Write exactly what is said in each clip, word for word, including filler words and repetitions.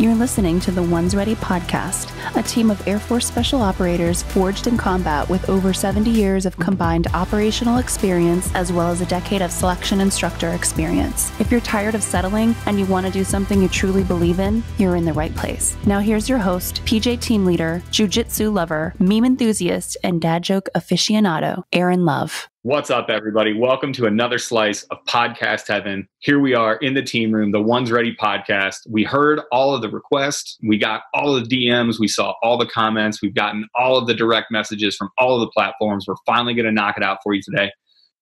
You're listening to the Ones Ready Podcast, a team of Air Force Special Operators forged in combat with over seventy years of combined operational experience as well as a decade of selection instructor experience. If you're tired of settling and you want to do something you truly believe in, you're in the right place. Now here's your host, P J team leader, jiu-jitsu lover, meme enthusiast, and dad joke aficionado, Aaron Love. What's up, everybody? Welcome to another slice of podcast heaven. Here we are in the team room, the Ones Ready Podcast. We heard all of the requests. We got all of the D Ms. We saw all the comments. We've gotten all of the direct messages from all of the platforms. We're finally going to knock it out for you today.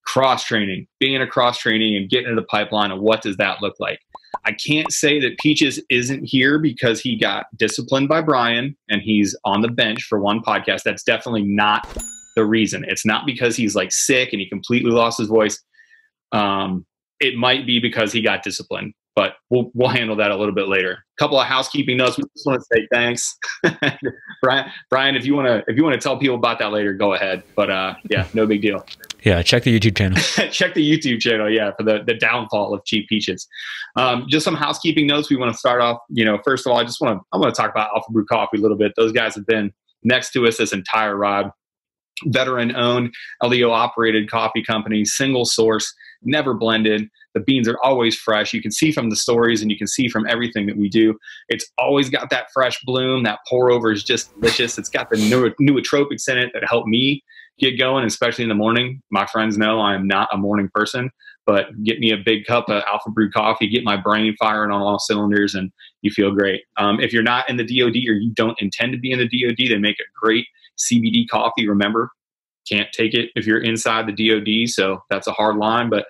Cross-training, being a cross-training and getting into the pipeline of what does that look like. I can't say that Peaches isn't here because he got disciplined by Brian and he's on the bench for one podcast. That's definitely not the reason. It's not because he's like sick and he completely lost his voice. Um, it might be because he got disciplined, but we'll, we'll handle that a little bit later. A couple of housekeeping notes. We just want to say thanks. Brian, Brian, if you want to, if you want to tell people about that later, go ahead. But uh, yeah, no big deal. Yeah. Check the YouTube channel. Check the YouTube channel. Yeah. For the, the downfall of cheap peaches. Um, just some housekeeping notes. We want to start off, you know, first of all, I just want to, I want to talk about Alpha Brew Coffee a little bit. Those guys have been next to us this entire ride. Veteran-owned, L E O-operated coffee company, single source, never blended. The beans are always fresh. You can see from the stories and you can see from everything that we do. It's always got that fresh bloom. That pour-over is just delicious. It's got the nootropics in it that help me get going, especially in the morning. My friends know I am not a morning person, but get me a big cup of Alpha Brew coffee, get my brain firing on all cylinders, and you feel great. Um, if you're not in the D O D or you don't intend to be in the D O D, they make a great C B D coffee. Remember, can't take it if you're inside the D O D, so that's a hard line. But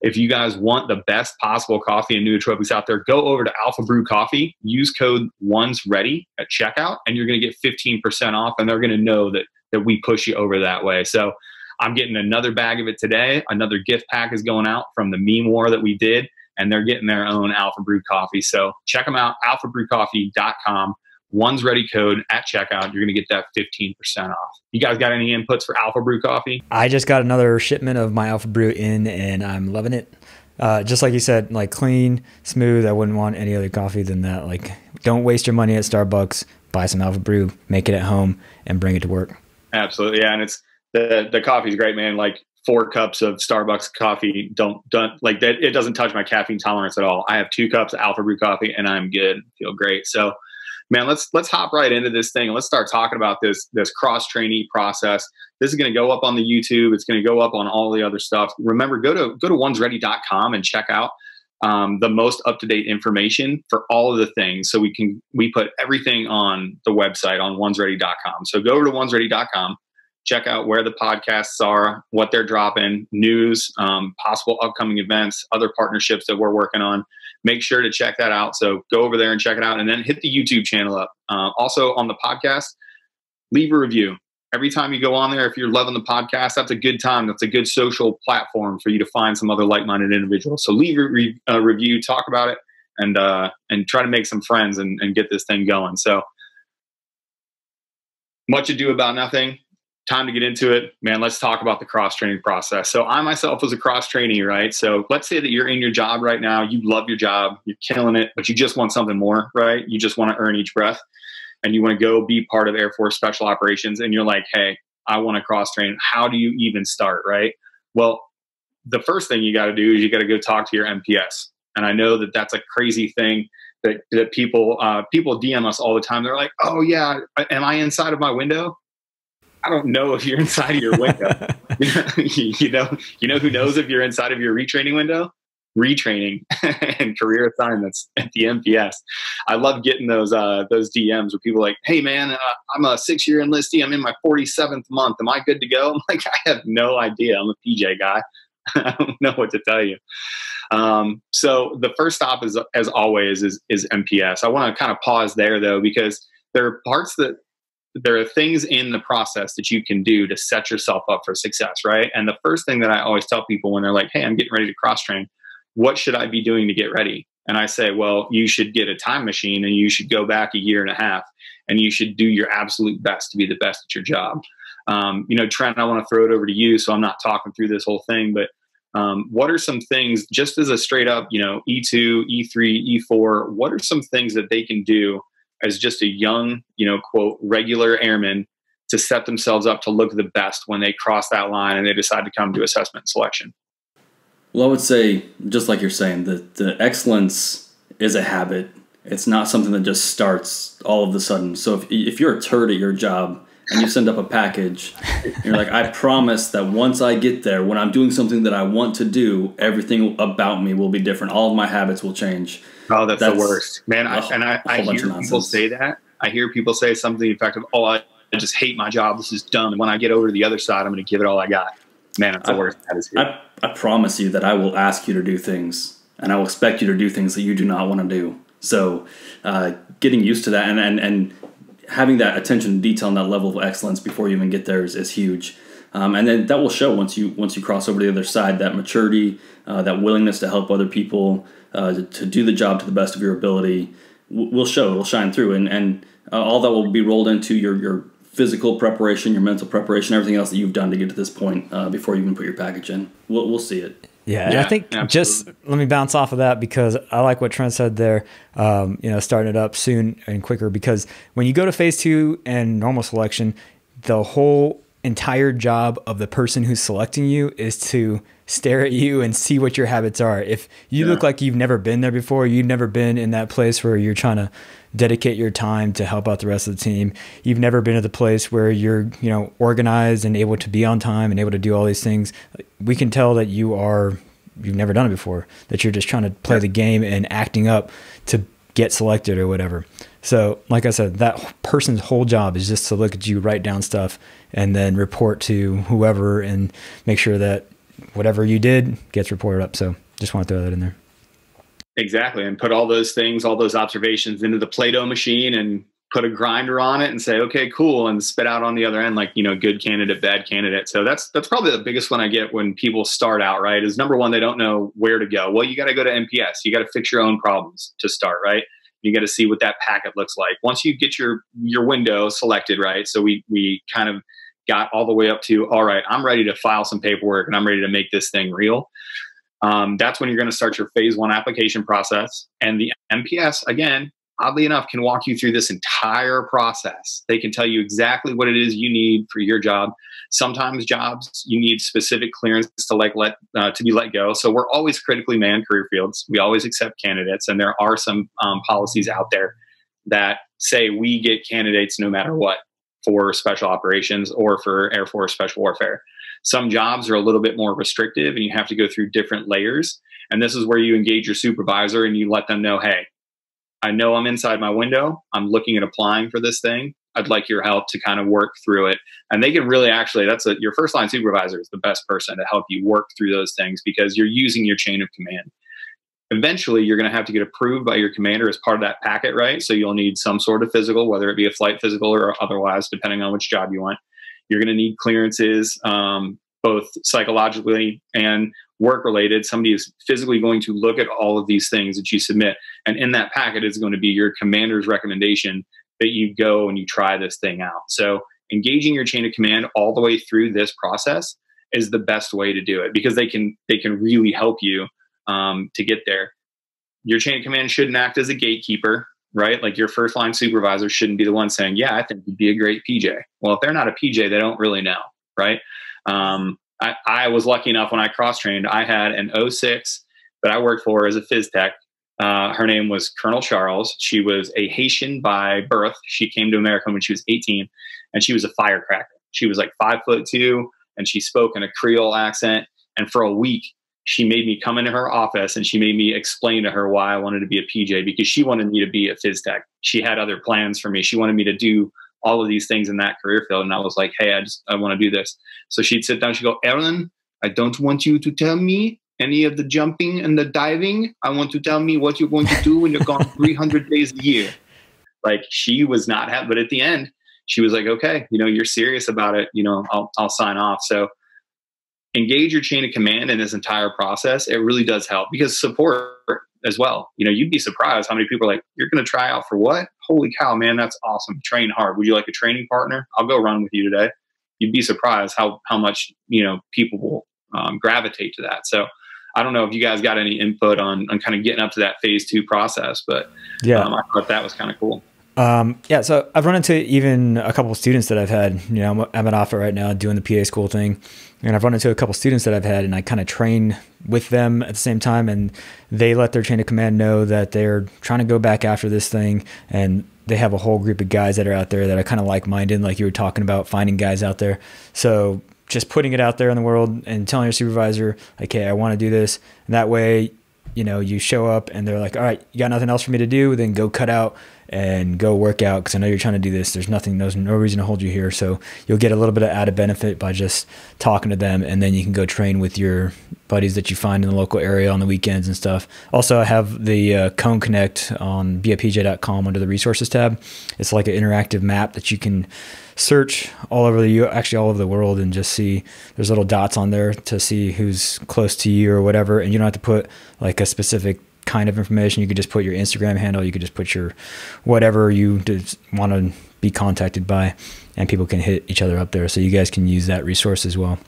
if you guys want the best possible coffee and nootropics out there, go over to Alpha Brew Coffee, use code Ones Ready at checkout, and you're going to get fifteen percent off, and they're going to know that that we push you over that way. So I'm getting another bag of it today. Another gift pack is going out from the meme war that we did, and they're getting their own Alpha Brew Coffee. So check them out, alpha brew coffee dot com. Ones Ready code at checkout. You're going to get that fifteen percent off. You guys got any inputs for Alpha Brew Coffee? I just got another shipment of my Alpha Brew in and I'm loving it. Uh, just like you said, like clean, smooth. I wouldn't want any other coffee than that. Like, don't waste your money at Starbucks. Buy some Alpha Brew, make it at home, and bring it to work. Absolutely. Yeah. And it's the, the coffee's great, man. Like four cups of Starbucks coffee. Don't, don't like that. It doesn't touch my caffeine tolerance at all. I have two cups of Alpha Brew coffee and I'm good. Feel great. So, man, let's let's hop right into this thing and let's start talking about this this cross-trainee process. This is going to go up on the YouTube. It's going to go up on all the other stuff. Remember, go to go to ones ready dot com and check out um, the most up-to-date information for all of the things. So we can we put everything on the website on ones ready dot com. So go over to ones ready dot com, check out where the podcasts are, what they're dropping, news, um, possible upcoming events, other partnerships that we're working on. Make sure to check that out. So go over there and check it out and then hit the YouTube channel up. Uh, also on the podcast, leave a review. Every time you go on there, if you're loving the podcast, that's a good time. That's a good social platform for you to find some other like-minded individuals. So leave a re uh, review, talk about it, and uh, and try to make some friends and, and get this thing going. So much ado about nothing. Time to get into it, man. Let's talk about the cross-training process. So I myself was a cross-trainee, right? So let's say that you're in your job right now. You love your job. You're killing it, but you just want something more, right? You just want to earn each breath and you want to go be part of Air Force Special Operations. And you're like, hey, I want to cross-train. How do you even start, right? Well, the first thing you got to do is you got to go talk to your M P S. And I know that that's a crazy thing that, that people, uh, people D M us all the time. They're like, oh yeah, am I inside of my window? I don't know if you're inside of your window. you know, you know who knows if you're inside of your retraining window? Retraining and career assignments at the M P S. I love getting those uh, those D Ms where people are like, "Hey, man, uh, I'm a six-year enlistee. I'm in my forty-seventh month. Am I good to go?" I'm like, I have no idea. I'm a P J guy. I don't know what to tell you. Um, so the first stop is, as always, is, is M P S. I want to kind of pause there though, because there are parts that. There are things in the process that you can do to set yourself up for success, right? And the first thing that I always tell people when they're like, hey, I'm getting ready to cross-train, what should I be doing to get ready? And I say, well, you should get a time machine and you should go back a year and a half and you should do your absolute best to be the best at your job. Um, you know, Trent, I want to throw it over to you, so I'm not talking through this whole thing, but Um, what are some things, just as a straight up, you know, E two, E three, E four, what are some things that they can do as just a young, you know, quote, regular airman to set themselves up to look the best when they cross that line and they decide to come to assessment and selection? Well, I would say, just like you're saying, that the excellence is a habit. It's not something that just starts all of a sudden. So if, if you're a turd at your job and you send up a package, and you're like, I promise that once I get there, when I'm doing something that I want to do, everything about me will be different. All of my habits will change. Oh, that's, that's the worst. Man, I, and I, I hear people say that. I hear people say something effective. Oh, I, I just hate my job. This is dumb. And when I get over to the other side, I'm going to give it all I got. Man, that's the I, worst. That is here. I, I promise you that I will ask you to do things, and I will expect you to do things that you do not want to do. So uh, getting used to that and, and, and having that attention to detail and that level of excellence before you even get there is, is huge. Um, and then that will show once you once you cross over to the other side, that maturity, uh, that willingness to help other people, uh, to, to do the job to the best of your ability w will show, will shine through. And, and uh, all that will be rolled into your, your physical preparation, your mental preparation, everything else that you've done to get to this point uh, before you even put your package in. We'll, we'll see it. Yeah, yeah, I think absolutely. Just let me bounce off of that because I like what Trent said there, um, you know, starting it up soon and quicker, because when you go to phase two and normal selection, the whole entire job of the person who's selecting you is to stare at you and see what your habits are. If you yeah. look like you've never been there before, you've never been in that place where you're trying to dedicate your time to help out the rest of the team. You've never been at the place where you're, you know, organized and able to be on time and able to do all these things. We can tell that you are, you've never done it before, that you're just trying to play the game and acting up to get selected or whatever. So like I said, that person's whole job is just to look at you, write down stuff, and then report to whoever and make sure that whatever you did gets reported up. So just want to throw that in there. Exactly. And put all those things, all those observations into the Play-Doh machine and put a grinder on it and say, okay, cool. And spit out on the other end, like, you know, good candidate, bad candidate. So that's, that's probably the biggest one I get when people start out, right? Is number one, they don't know where to go. Well, you got to go to M P S. You got to fix your own problems to start, right? You got to see what that packet looks like. Once you get your, your window selected, right? So we, we kind of got all the way up to, all right, I'm ready to file some paperwork and I'm ready to make this thing real. Um, that's when you're going to start your phase one application process. And the M P S, again, oddly enough, can walk you through this entire process. They can tell you exactly what it is you need for your job. Sometimes jobs, you need specific clearance to like let, uh, to be let go. So we're always critically manned career fields. We always accept candidates. And there are some um, policies out there that say we get candidates no matter what for special operations or for Air Force Special Warfare. Some jobs are a little bit more restrictive and you have to go through different layers. And this is where you engage your supervisor and you let them know, hey, I know I'm inside my window. I'm looking at applying for this thing. I'd like your help to kind of work through it. And they can really actually, that's a, your first line supervisor is the best person to help you work through those things because you're using your chain of command. Eventually, you're going to have to get approved by your commander as part of that packet, right? So you'll need some sort of physical, whether it be a flight physical or otherwise, depending on which job you want. You're going to need clearances, um, both psychologically and work-related. Somebody is physically going to look at all of these things that you submit. And in that packet is going to be your commander's recommendation that you go and you try this thing out. So engaging your chain of command all the way through this process is the best way to do it because they can, they can really help you um, to get there. Your chain of command shouldn't act as a gatekeeper, right? Like your first line supervisor shouldn't be the one saying, yeah, I think you'd be a great P J. Well, if they're not a P J, they don't really know, right? Um, I, I was lucky enough when I cross-trained, I had an oh six that I worked for as a phys tech. Uh, her name was Colonel Charles. She was a Haitian by birth. She came to America when she was eighteen and she was a firecracker. She was like five foot two and she spoke in a Creole accent. And for a week, she made me come into her office and she made me explain to her why I wanted to be a P J because she wanted me to be a phys tech. She had other plans for me. She wanted me to do all of these things in that career field. And I was like, hey, I just, I want to do this. So she'd sit down, she'd go, Aaron, I don't want you to tell me any of the jumping and the diving. I want to tell me what you're going to do when you're gone three hundred days a year. Like she was not happy, but at the end, she was like, okay, you know, you're serious about it. You know, I'll, I'll sign off. So engage your chain of command in this entire process. It really does help because support as well. You know, you'd be surprised how many people are like, you're going to try out for what? Holy cow, man, that's awesome. Train hard. Would you like a training partner? I'll go run with you today. You'd be surprised how, how much, you know, people will um, gravitate to that. So I don't know if you guys got any input on, on kind of getting up to that phase two process, but yeah, um, I thought that was kind of cool. Um, yeah. So I've run into even a couple of students that I've had, you know, I'm, I'm at Alpha right now doing the P A school thing. And I've run into a couple of students that I've had, and I kind of train with them at the same time. And they let their chain of command know that they're trying to go back after this thing. And they have a whole group of guys that are out there that are kind of like-minded, like you were talking about, finding guys out there. So just putting it out there in the world and telling your supervisor, like, hey, I want to do this. And that way, you know, you show up and they're like, all right, you got nothing else for me to do? Then go cut out and go work out, because I know you're trying to do this. There's nothing, there's no reason to hold you here. So you'll get a little bit of added benefit by just talking to them. And then you can go train with your buddies that you find in the local area on the weekends and stuff. Also, I have the uh, Cone Connect on beap j dot com under the resources tab. It's like an interactive map that you can search all over the, actually all over the world, and just see, there's little dots on there to see who's close to you or whatever. And you don't have to put like a specific kind of information. You could just put your Instagram handle, you could just put your whatever you want to be contacted by, and people can hit each other up there. So you guys can use that resource as well.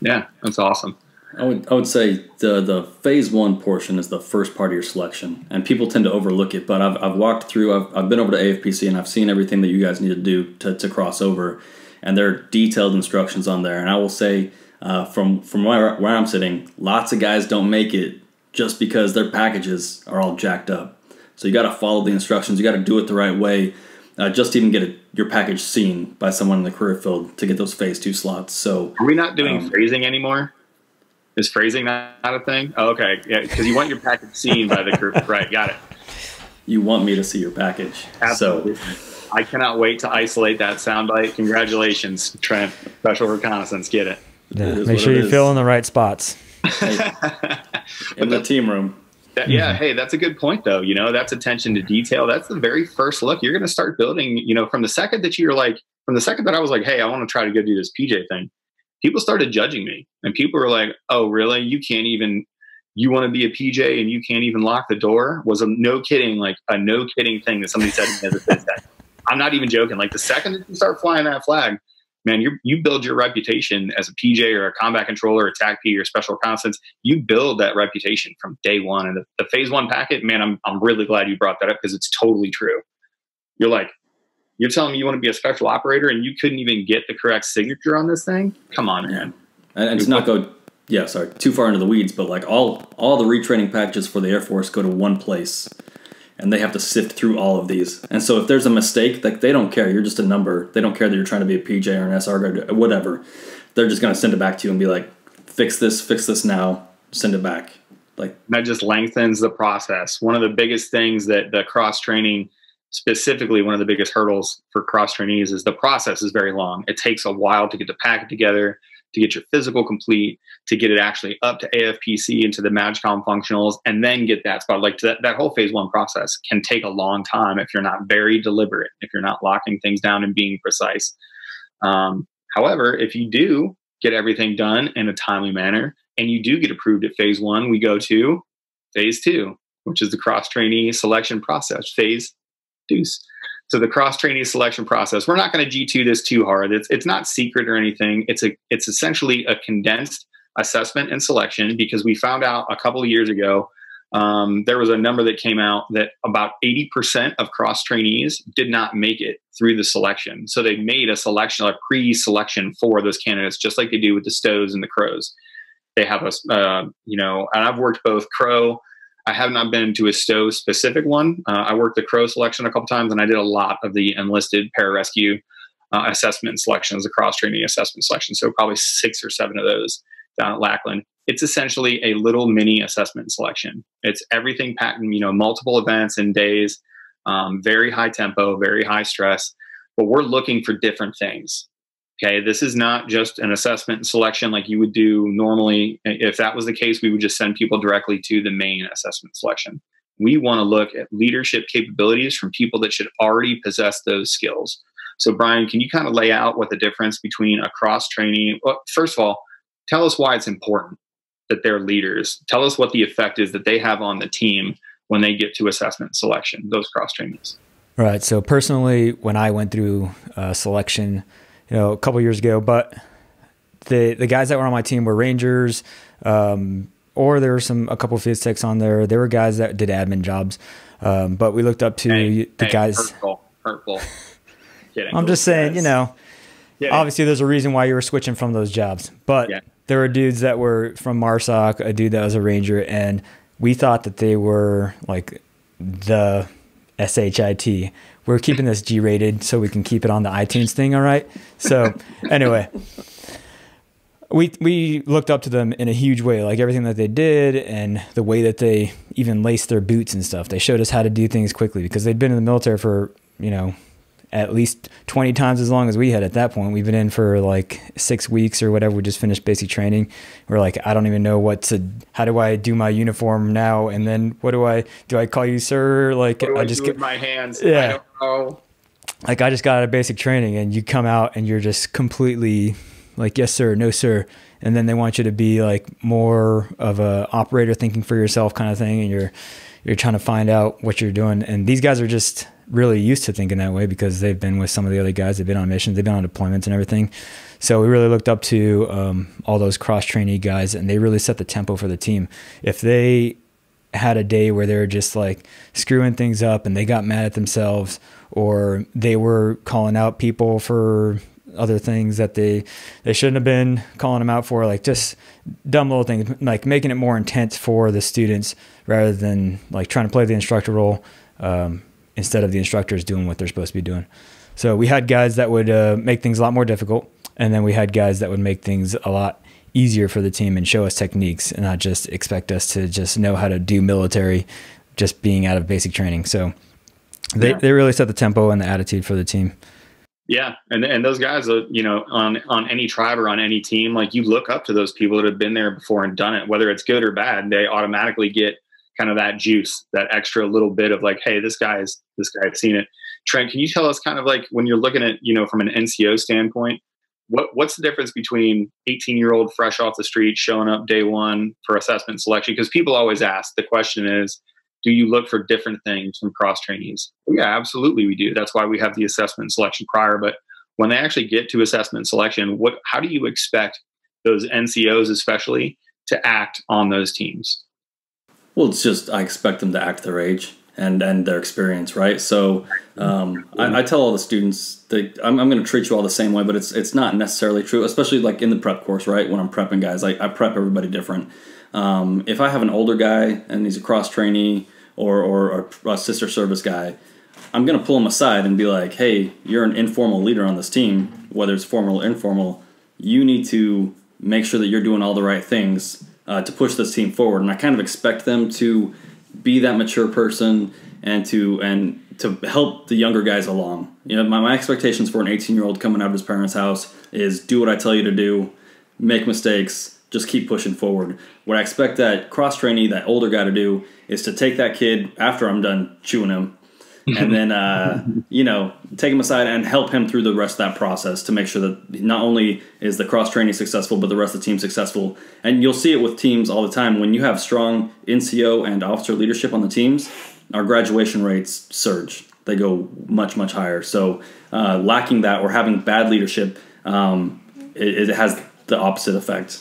Yeah, that's awesome. I would, I would say the, the phase one portion is the first part of your selection, and people tend to overlook it, but I've, I've walked through, I've, I've been over to A F P C and I've seen everything that you guys need to do to, to cross over, and there are detailed instructions on there. And I will say uh, from, from where, where I'm sitting, lots of guys don't make it just because their packages are all jacked up. So you got to follow the instructions. You got to do it the right way, uh, just to even get a, your package seen by someone in the career field to get those phase two slots. So are we not doing um, phrasing anymore? Is phrasing not a thing? Oh, okay, yeah, because you want your package seen by the crew, right? Got it. You want me to see your package. Absolutely. So I cannot wait to isolate that soundbite. Congratulations, Trent. Special reconnaissance. Get it. Yeah, it make sure you fill in the right spots. Hey, in the team room. That, yeah, mm-hmm. Hey, that's a good point, though. You know, that's attention to detail. That's the very first look. You're going to start building, you know, from the second that you're like, from the second that I was like, hey, I want to try to go do this P J thing, people started judging me. And people were like, oh, really? You can't even, you want to be a P J and you can't even lock the door? Was a no kidding, like a no kidding thing that somebody said to me as a I'm not even joking. Like the second that you start flying that flag, man, you you build your reputation as a P J or a combat controller, a T A C P or special reconnaissance. You build that reputation from day one. And the, the phase one packet, man, I'm I'm really glad you brought that up, because it's totally true. You're like, you're telling me you want to be a special operator and you couldn't even get the correct signature on this thing? Come on, man. And, and to not go, yeah, sorry, too far into the weeds, but like all all the retraining packages for the Air Force go to one place, and they have to sift through all of these. And so if there's a mistake, like they don't care. You're just a number. They don't care that you're trying to be a P J or an S R or whatever. They're just going to send it back to you and be like, fix this, fix this now, send it back. Like that just lengthens the process. One of the biggest things that the cross-training, specifically one of the biggest hurdles for cross-trainees, is the process is very long. It takes a while to get the packet together, to get your physical complete, to get it actually up to A F P C and to the MAGCOM functionals, and then get that spot. Like that, that whole phase one process can take a long time if you're not very deliberate, if you're not locking things down and being precise. Um, however, if you do get everything done in a timely manner and you do get approved at phase one, we go to phase two, which is the cross-trainee selection process, phase deuce. So the cross-trainee selection process, we're not going to G two this too hard. It's, it's not secret or anything. It's, a, it's essentially a condensed assessment and selection, because we found out a couple of years ago, um, there was a number that came out that about eighty percent of cross-trainees did not make it through the selection. So they made a selection, a pre-selection for those candidates, just like they do with the Stows and the Crows. They have a, uh, you know, and I've worked both Crow, I have not been to a Stow specific one. Uh, I worked the Crow selection a couple times, and I did a lot of the enlisted Pararescue uh, assessment selections, the cross-training assessment selection. So probably six or seven of those down at Lackland. It's essentially a little mini assessment selection. It's everything packed in, you know, multiple events and days, um, very high tempo, very high stress, but we're looking for different things. Okay, this is not just an assessment selection like you would do normally. If that was the case, we would just send people directly to the main assessment selection. We want to look at leadership capabilities from people that should already possess those skills. So, Brian, can you kind of lay out what the difference between a cross-training? Well, first of all, tell us why it's important that they're leaders. Tell us what the effect is that they have on the team when they get to assessment selection, those cross-trainees. Right. So, personally, when I went through uh, selection, you know, a couple years ago, but the the guys that were on my team were Rangers, um, or there were some a couple of Phys Techs on there. There were guys that did admin jobs, um, but we looked up to hey, the hey, guys. Hurtful, hurtful. Kidding, I'm just saying, guys. you know, yeah, obviously yeah. there's a reason why you were switching from those jobs, but yeah. there were dudes that were from Marsoc, a dude that was a Ranger, and we thought that they were like the S H I T. We're keeping this G rated so we can keep it on the iTunes thing, all right? So anyway, we we looked up to them in a huge way, like everything that they did and the way that they even laced their boots and stuff. They showed us how to do things quickly because they'd been in the military for, you know, at least twenty times as long as we had at that point. We've been in for like six weeks or whatever. We just finished basic training. We're like, I don't even know what to, how do I do my uniform now? And then what do I, do I call you sir? Like what do I, I just do get with my hands. Yeah. I don't know. Like I just got out of basic training and you come out and you're just completely like, yes, sir, no, sir. And then they want you to be like more of a operator thinking for yourself kind of thing. And you're, you're trying to find out what you're doing. And these guys are just really used to thinking that way because they've been with some of the other guys. They've been on missions, they've been on deployments and everything. So we really looked up to um, all those cross-trainee guys, and they really set the tempo for the team. If they had a day where they were just like screwing things up and they got mad at themselves, or they were calling out people for other things that they they shouldn't have been calling them out for, like just dumb little things, like making it more intense for the students rather than like trying to play the instructor role um, instead of the instructors doing what they're supposed to be doing. So we had guys that would uh, make things a lot more difficult, and then we had guys that would make things a lot easier for the team and show us techniques and not just expect us to just know how to do military just being out of basic training. So they, yeah. they really set the tempo and the attitude for the team. Yeah. And, and those guys, are, you know, on, on any tribe or on any team, like you look up to those people that have been there before and done it, whether it's good or bad, they automatically get kind of that juice, that extra little bit of like, hey, this guy is, this guy has seen it. Trent, can you tell us kind of like when you're looking at, you know, from an N C O standpoint, what what's the difference between eighteen year old fresh off the street showing up day one for assessment selection? Because people always ask, the question is, do you look for different things from cross trainees? Yeah, absolutely we do. That's why we have the assessment selection prior. But when they actually get to assessment selection, what, how do you expect those N C Os especially to act on those teams? Well, it's just, I expect them to act their age and, and their experience, right? So um, I, I tell all the students that I'm, I'm going to treat you all the same way, but it's it's not necessarily true, especially like in the prep course, right? When I'm prepping guys, I, I prep everybody different. Um, if I have an older guy and he's a cross trainee or, or, or a sister service guy, I'm going to pull him aside and be like, hey, you're an informal leader on this team, whether it's formal or informal. You need to make sure that you're doing all the right things Uh, to push this team forward, and I kind of expect them to be that mature person and to and to help the younger guys along. You know, my, my expectations for an eighteen year old coming out of his parents' house is do what I tell you to do, make mistakes, just keep pushing forward. What I expect that cross trainee, that older guy to do is to take that kid after I'm done chewing him and then, uh, you know, take him aside and help him through the rest of that process to make sure that not only is the cross-training successful, but the rest of the team successful. And you'll see it with teams all the time. When you have strong N C O and officer leadership on the teams, our graduation rates surge. They go much, much higher. So uh, lacking that or having bad leadership, um, it, it has the opposite effect.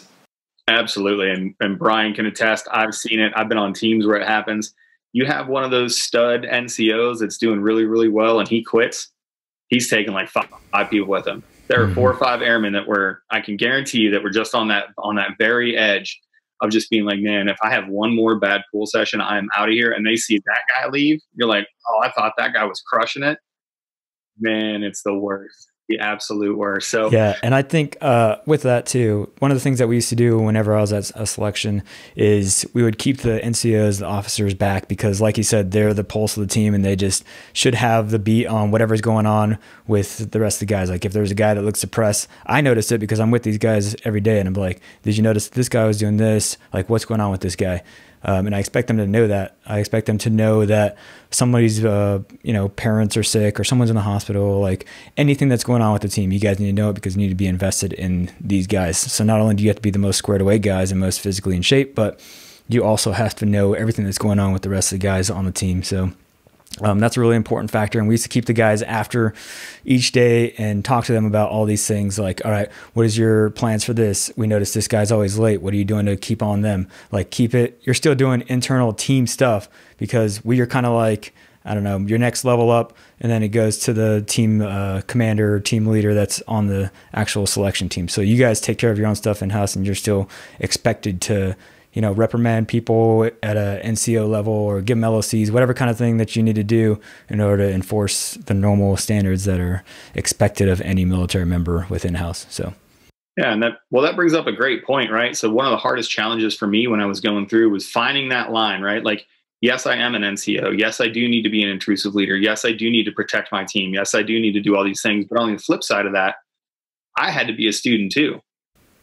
Absolutely. And, and Brian can attest, I've seen it. I've been on teams where it happens. You have one of those stud N C Os that's doing really, really well, and he quits. He's taking like five, five people with him. There are four or five airmen that were, I can guarantee you, that were just on that on that very edge of just being like, man, if I have one more bad pool session, I'm out of here. And they see that guy leave. You're like, oh, I thought that guy was crushing it. Man, it's the worst. The absolute worst. So yeah, and I think uh, with that too, one of the things that we used to do whenever I was at a selection is we would keep the N C Os, the officers back, because like you said, they're the pulse of the team and they just should have the beat on whatever's going on with the rest of the guys. Like if there's a guy that looks depressed, I notice it because I'm with these guys every day and I'm like, did you notice this guy was doing this? Like what's going on with this guy? Um, and I expect them to know that. I expect them to know that somebody's, uh, you know, parents are sick or someone's in the hospital, like anything that's going on with the team, you guys need to know it because you need to be invested in these guys. So not only do you have to be the most squared away guys and most physically in shape, but you also have to know everything that's going on with the rest of the guys on the team. So Um, that's a really important factor. And we used to keep the guys after each day and talk to them about all these things like, all right, what is your plans for this? We noticed this guy's always late. What are you doing to keep on them? Like, keep it. You're still doing internal team stuff because we are kind of like, I don't know, your next level up. And then it goes to the team uh, commander or team leader that's on the actual selection team. So you guys take care of your own stuff in-house and you're still expected to, you know, reprimand people at a N C O level or give them L O Cs, whatever kind of thing that you need to do in order to enforce the normal standards that are expected of any military member within house. So, yeah. And that, well, that brings up a great point, right? So one of the hardest challenges for me when I was going through was finding that line, right? Like, yes, I am an N C O. Yes, I do need to be an intrusive leader. Yes, I do need to protect my team. Yes, I do need to do all these things. But on the flip side of that, I had to be a student too.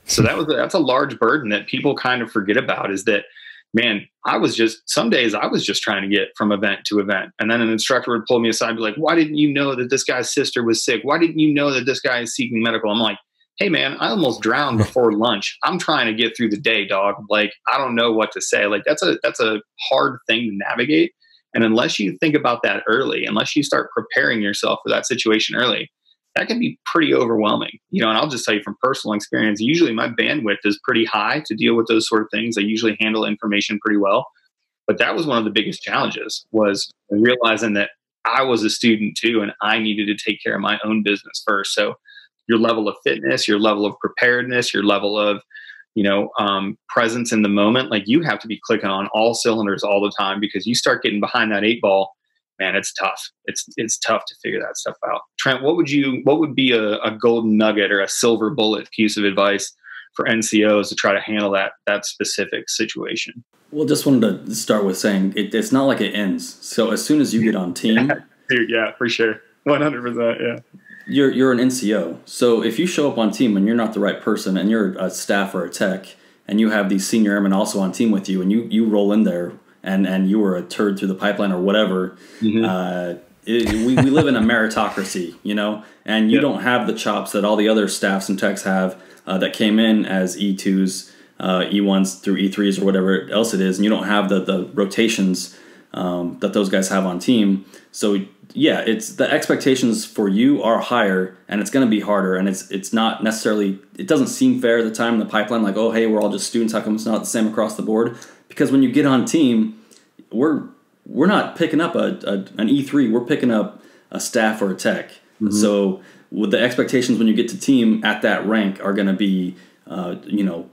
So that was a, that's a large burden that people kind of forget about, is that, man, I was just, some days I was just trying to get from event to event. And then an instructor would pull me aside and be like, why didn't you know that this guy's sister was sick? Why didn't you know that this guy is seeking medical? I'm like, hey, man, I almost drowned before lunch. I'm trying to get through the day, dog. Like, I don't know what to say. Like, that's a, that's a hard thing to navigate. And unless you think about that early, unless you start preparing yourself for that situation early, that can be pretty overwhelming, you know, and I'll just tell you from personal experience, usually my bandwidth is pretty high to deal with those sort of things. I usually handle information pretty well, but that was one of the biggest challenges, was realizing that I was a student too, and I needed to take care of my own business first. So your level of fitness, your level of preparedness, your level of, you know, um, presence in the moment, like you have to be clicking on all cylinders all the time, because you start getting behind that eight ball, man, it's tough. It's it's tough to figure that stuff out. Trent, what would you what would be a, a golden nugget or a silver bullet piece of advice for N C Os to try to handle that that specific situation? Well, just wanted to start with saying it, it's not like it ends. So as soon as you get on team, dude, yeah, for sure, one hundred percent, yeah. You're you're an N C O. So if you show up on team and you're not the right person, and you're a staff or a tech, and you have these senior airmen also on team with you, and you you roll in there, and and you were a turd through the pipeline or whatever, mm-hmm. uh, it, we, we live in a meritocracy, you know, and you yep. don't have the chops that all the other staffs and techs have uh, that came in as E twos, uh, E ones through E threes or whatever else it is. And you don't have the, the rotations um, that those guys have on team. So, yeah, it's the expectations for you are higher, and it's going to be harder. And it's it's not necessarily, it doesn't seem fair at the time in the pipeline, like, oh, hey, we're all just students. How come it's not the same across the board? Because when you get on team, we're we're not picking up a, a an E three. We're picking up a staff or a tech. Mm-hmm. So with the expectations when you get to team at that rank are going to be, uh, you know,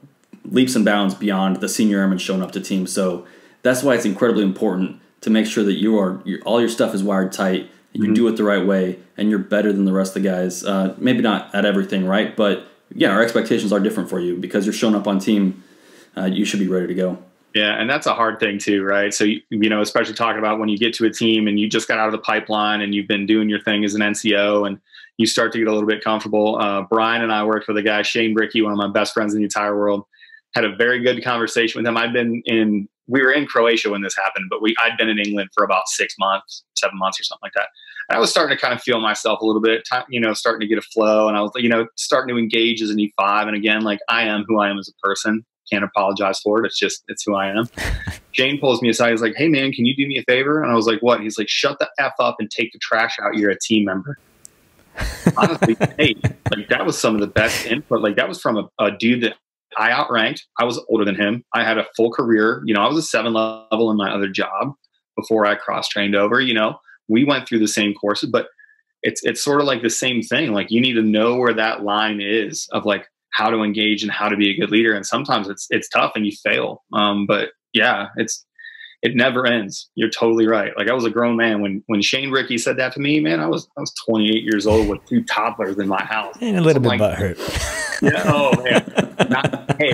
leaps and bounds beyond the senior airman showing up to team. So that's why it's incredibly important to make sure that you are your, all your stuff is wired tight. You mm-hmm. do it the right way, and you're better than the rest of the guys. Uh, maybe not at everything, right? But yeah, our expectations are different for you because you're showing up on team. Uh, you should be ready to go. Yeah. And that's a hard thing too, right? So, you, you know, especially talking about when you get to a team and you just got out of the pipeline and you've been doing your thing as an N C O and you start to get a little bit comfortable. Uh, Brian and I worked with a guy, Shane Rickey, one of my best friends in the entire world, had a very good conversation with him. I'd been in, we were in Croatia when this happened, but we, I'd been in England for about six months, seven months or something like that. And I was starting to kind of feel myself a little bit, you know, starting to get a flow. And I was, you know, starting to engage as an E five. And again, like I am who I am as a person. Can't apologize for it. It's just, it's who I am. Jane pulls me aside. He's like, hey man, can you do me a favor? And I was like, what? He's like, shut the F up and take the trash out. You're a team member. Honestly, hey, like that was some of the best input. Like that was from a, a dude that I outranked. I was older than him. I had a full career. You know, I was a seven level in my other job before I cross trained over, you know, we went through the same courses, but it's, it's sort of like the same thing. Like you need to know where that line is of like, how to engage and how to be a good leader. And sometimes it's, it's tough and you fail. Um, but yeah, it's, it never ends. You're totally right. Like I was a grown man when, when Shane Rickey said that to me, man, I was, I was twenty-eight years old with two toddlers in my house. And a little so bit like, butthurt. Yeah, oh man. Not, hey,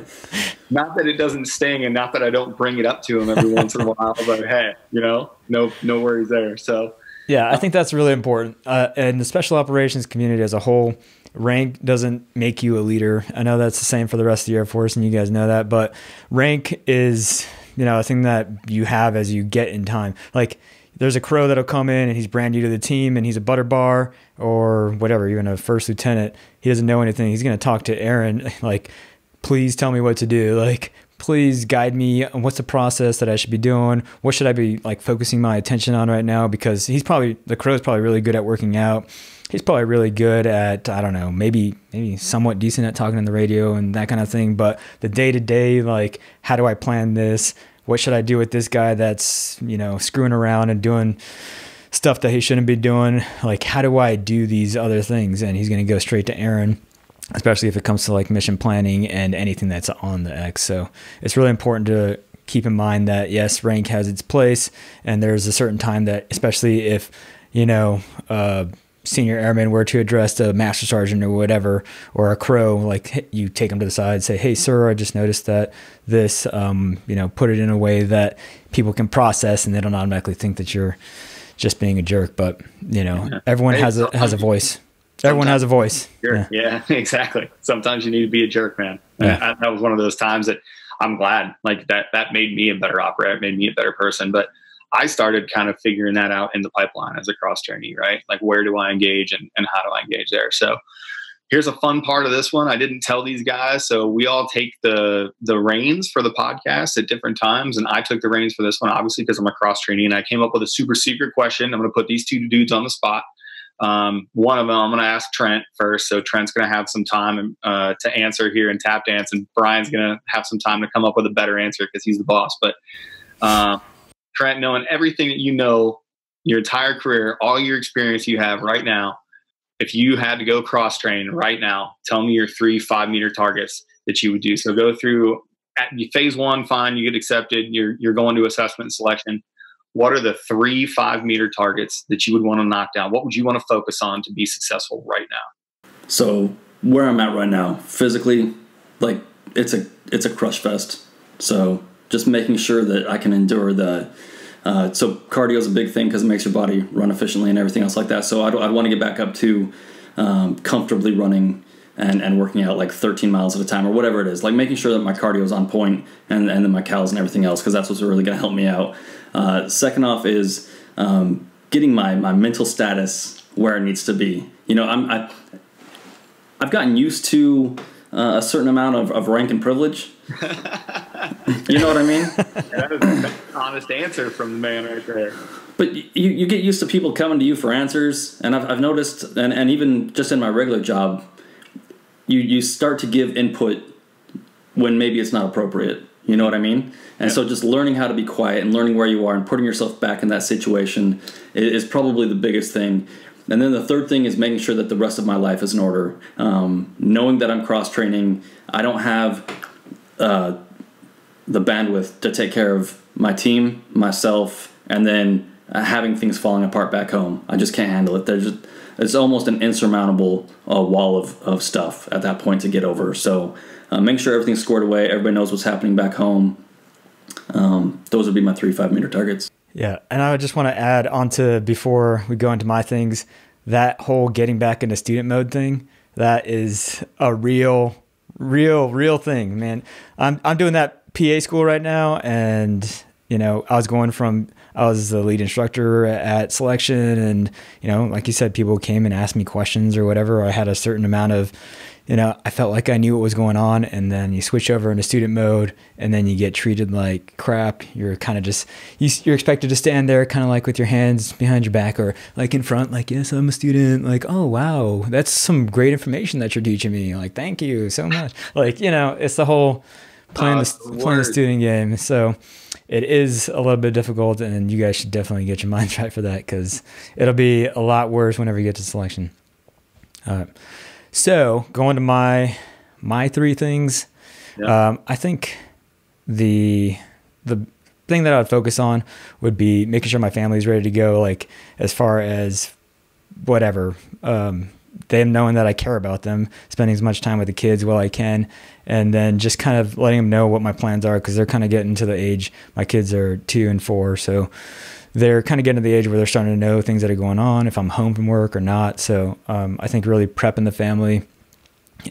not that it doesn't sting and not that I don't bring it up to him every once in a while, but hey, you know, no, no worries there. So yeah, I think that's really important. Uh, and the special operations community as a whole, rank doesn't make you a leader. I know that's the same for the rest of the Air Force and you guys know that, but rank is, you know, a thing that you have as you get in time. Like there's a crow that'll come in and he's brand new to the team and he's a butter bar or whatever, even a first lieutenant. He doesn't know anything. He's going to talk to Aaron, like, please tell me what to do. Like, please guide me on what's the process that I should be doing. What should I be like focusing my attention on right now? Because he's probably, the crow's probably really good at working out. He's probably really good at, I don't know, maybe maybe somewhat decent at talking on the radio and that kind of thing. But the day to day, like, how do I plan this? What should I do with this guy that's, you know, screwing around and doing stuff that he shouldn't be doing? Like, how do I do these other things? And he's going to go straight to Aaron, especially if it comes to like mission planning and anything that's on the X. So it's really important to keep in mind that yes, rank has its place. And there's a certain time that, especially if, you know, uh, senior airmen were to address a master sergeant or whatever, or a crow, like you take them to the side and say, hey, sir, I just noticed that this, um, you know, put it in a way that people can process and they don't automatically think that you're just being a jerk. But, you know, yeah. everyone has a, has a voice. Everyone Sometimes has a voice. Yeah. yeah, exactly. Sometimes you need to be a jerk, man. Yeah. I, that was one of those times that I'm glad, like that, that made me a better operator. It made me a better person. But I started kind of figuring that out in the pipeline as a cross trainee, right? Like, where do I engage and, and how do I engage there? So here's a fun part of this one. I didn't tell these guys. So we all take the, the reins for the podcast at different times. And I took the reins for this one, obviously, because I'm a cross trainee, and I came up with a super secret question. I'm going to put these two dudes on the spot. Um, one of them, I'm going to ask Trent first. So Trent's going to have some time uh, to answer here in tap dance, and Brian's going to have some time to come up with a better answer because he's the boss. But uh, Trent, knowing everything that you know, your entire career, all your experience you have right now, if you had to go cross train right now, tell me your three five meter targets that you would do. So go through at phase one, fine, you get accepted, you're, you're going to assessment and selection. What are the three five meter targets that you would want to knock down? What would you want to focus on to be successful right now? So where I'm at right now, physically, like it's a, it's a crush fest. So just making sure that I can endure the, uh, so cardio is a big thing because it makes your body run efficiently and everything else like that. So I'd, I'd want to get back up to um, comfortably running and, and working out like thirteen miles at a time or whatever it is, like making sure that my cardio is on point and, and then my calories and everything else, because that's what's really going to help me out. Uh, second off is um, getting my, my mental status where it needs to be. You know, I'm, I, I've gotten used to uh, a certain amount of, of rank and privilege. You know what I mean? That is an honest answer from the man right there. But you, you get used to people coming to you for answers. And I've, I've noticed, and, and even just in my regular job, you, you start to give input when maybe it's not appropriate. You know what I mean? And so just learning how to be quiet and learning where you are and putting yourself back in that situation is probably the biggest thing. And then the third thing is making sure that the rest of my life is in order. Um, knowing that I'm cross-training, I don't have uh, the bandwidth to take care of my team, myself, and then uh, having things falling apart back home. I just can't handle it. There's just, it's almost an insurmountable uh, wall of, of stuff at that point to get over. So uh, make sure everything's squared away. Everybody knows what's happening back home. Um, those would be my three five-meter targets. Yeah, and I would just want to add on to, before we go into my things, that whole getting back into student mode thing, that is a real, real, real thing, man. I'm, I'm doing that P A school right now, and, you know, I was going from, I was the lead instructor at selection, and, you know, like you said, people came and asked me questions or whatever. I had a certain amount of, you know, I felt like I knew what was going on, and then you switch over into student mode, and then you get treated like crap. You're kind of just, you, you're expected to stand there kind of like with your hands behind your back or like in front, like, yes, I'm a student. Like, oh, wow, that's some great information that you're teaching me. Like, thank you so much. Like, you know, it's the whole playing, uh, the, playing the student game. So it is a little bit difficult, and you guys should definitely get your minds right for that, because it'll be a lot worse whenever you get to selection. All right. So going to my my three things, yeah. um, I think the the thing that I would focus on would be making sure my family's ready to go, like as far as whatever, um, them knowing that I care about them, spending as much time with the kids while I can, and then just kind of letting them know what my plans are, because they're kind of getting to the age, my kids are two and four, so they're kind of getting to the age where they're starting to know things that are going on, if I'm home from work or not. So um, I think really prepping the family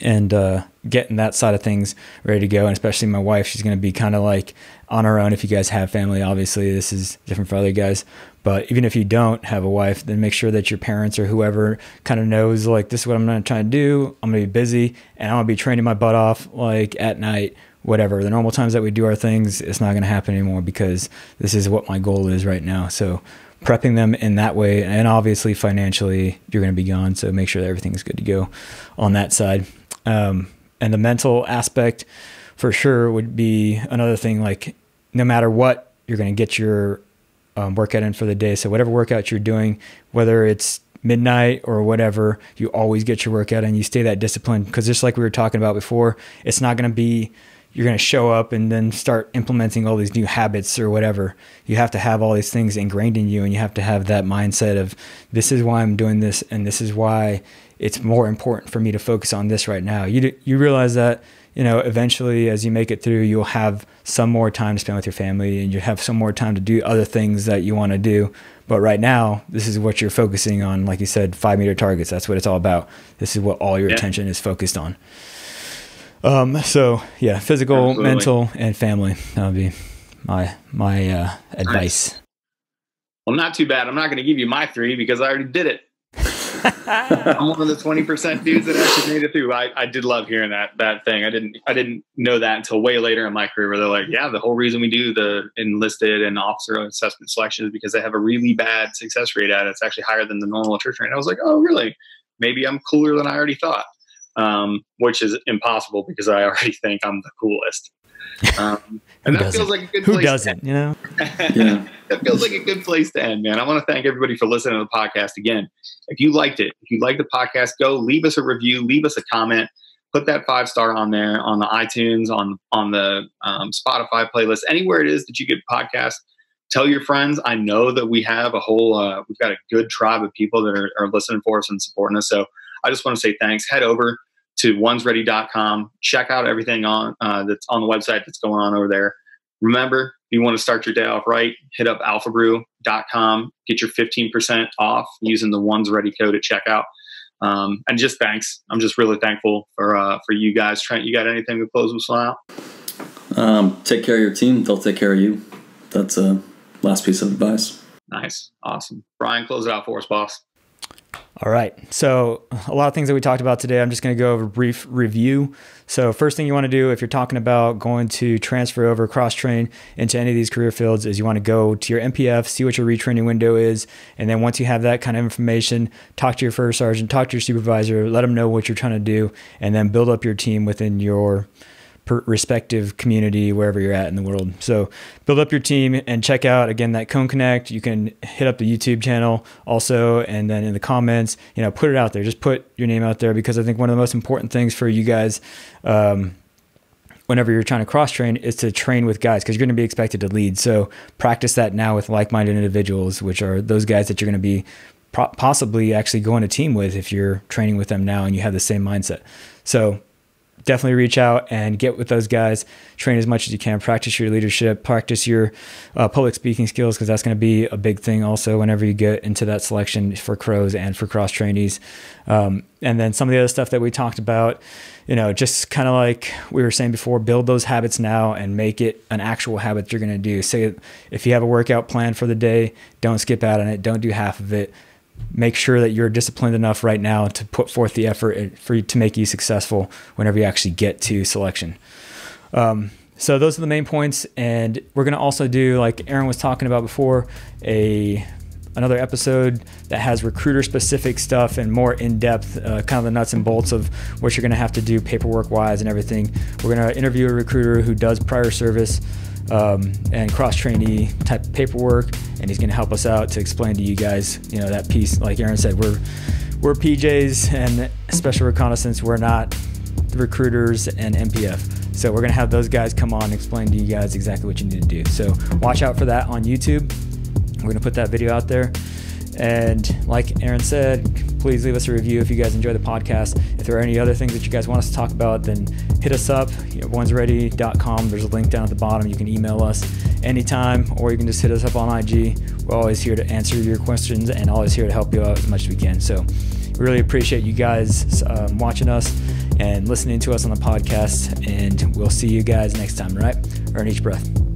and uh, getting that side of things ready to go. And especially my wife, she's going to be kind of like on her own. If you guys have family, obviously this is different for other guys, but even if you don't have a wife, then make sure that your parents or whoever kind of knows, like, this is what I'm going to try to do. I'm going to be busy, and I'm going to be training my butt off like at night whatever, the normal times that we do our things, it's not going to happen anymore because this is what my goal is right now. So prepping them in that way, and obviously financially you're going to be gone. So make sure that everything's good to go on that side. Um, and the mental aspect for sure would be another thing. Like no matter what, you're going to get your um, workout in for the day. So whatever workout you're doing, whether it's midnight or whatever, you always get your workout and you stay that disciplined. Because just like we were talking about before, it's not going to be, you're going to show up and then start implementing all these new habits or whatever. You have to have all these things ingrained in you, and you have to have that mindset of, this is why I'm doing this, and this is why it's more important for me to focus on this right now. You, you realize that, you know, eventually as you make it through, you'll have some more time to spend with your family, and you have some more time to do other things that you want to do. But right now, this is what you're focusing on. Like you said, five meter targets. That's what it's all about. This is what all your yeah. attention is focused on. Um, so yeah, physical, Absolutely. mental, and family. That would be my, my, uh, advice. Well, not too bad. I'm not going to give you my three because I already did it. I'm one of the twenty percent dudes that actually made it through. I, I did love hearing that, that thing. I didn't, I didn't know that until way later in my career, where they're like, yeah, the whole reason we do the enlisted and officer assessment selection is because they have a really bad success rate at it. It's actually higher than the normal attrition rate. I was like, oh really? Maybe I'm cooler than I already thought. Um, which is impossible because I already think I'm the coolest. Um, and that doesn't? feels like a good Who place doesn't, to end. You know? Yeah. That feels like a good place to end, man. I want to thank everybody for listening to the podcast. Again, if you liked it, if you like the podcast, go leave us a review, leave us a comment, put that five star on there, on the iTunes, on, on the um, Spotify playlist, anywhere it is that you get podcasts. Tell your friends. I know that we have a whole, uh, we've got a good tribe of people that are, are listening for us and supporting us. So I just want to say thanks. Head over to ones ready dot com. Check out everything on uh, that's on the website that's going on over there. Remember, if you want to start your day off right, hit up alpha brew dot com. Get your fifteen percent off using the Ones Ready code at checkout. Um, and just thanks. I'm just really thankful for uh, for you guys. Trent, you got anything to close with out? Um, take care of your team. They'll take care of you. That's a uh, last piece of advice. Nice. Awesome. Brian, close it out for us, boss. All right. So a lot of things that we talked about today, I'm just going to go over a brief review. So first thing you want to do if you're talking about going to transfer over, cross-train into any of these career fields, is you want to go to your M P F, see what your retraining window is. And then once you have that kind of information, talk to your first sergeant, talk to your supervisor, let them know what you're trying to do, and then build up your team within your respective community, wherever you're at in the world. So build up your team and check out, again, that Cone Connect. You can hit up the YouTube channel also. And then in the comments, you know, put it out there, just put your name out there, because I think one of the most important things for you guys, um, whenever you're trying to cross train, is to train with guys, because you're going to be expected to lead. So practice that now with like-minded individuals, which are those guys that you're going to be possibly actually going to team with if you're training with them now and you have the same mindset. So definitely reach out and get with those guys, train as much as you can, practice your leadership, practice your uh, public speaking skills, because that's going to be a big thing also whenever you get into that selection for crows and for cross trainees. Um, and then some of the other stuff that we talked about, you know, just kind of like we were saying before, build those habits now and make it an actual habit you're going to do. Say if you have a workout plan for the day, don't skip out on it. Don't do half of it. Make sure that you're disciplined enough right now to put forth the effort for you to make you successful whenever you actually get to selection. Um, so those are the main points. And we're going to also do, like Aaron was talking about before, a another episode that has recruiter specific stuff and more in depth, uh, kind of the nuts and bolts of what you're going to have to do paperwork wise and everything. We're going to interview a recruiter who does prior service um, and cross trainee type of paperwork. And he's going to help us out to explain to you guys, you know, that piece. Like Aaron said, we're, we're P Js and special reconnaissance. We're not the recruiters and M P F. So we're going to have those guys come on and explain to you guys exactly what you need to do. So watch out for that on YouTube. We're going to put that video out there. And like Aaron said, please leave us a review if you guys enjoy the podcast. If there are any other things that you guys want us to talk about, then hit us up, you know, ones ready dot com. There's a link down at the bottom. You can email us anytime, or you can just hit us up on I G. We're always here to answer your questions and always here to help you out as much as we can. So we really appreciate you guys um, watching us and listening to us on the podcast. And we'll see you guys next time, right? Earn each breath.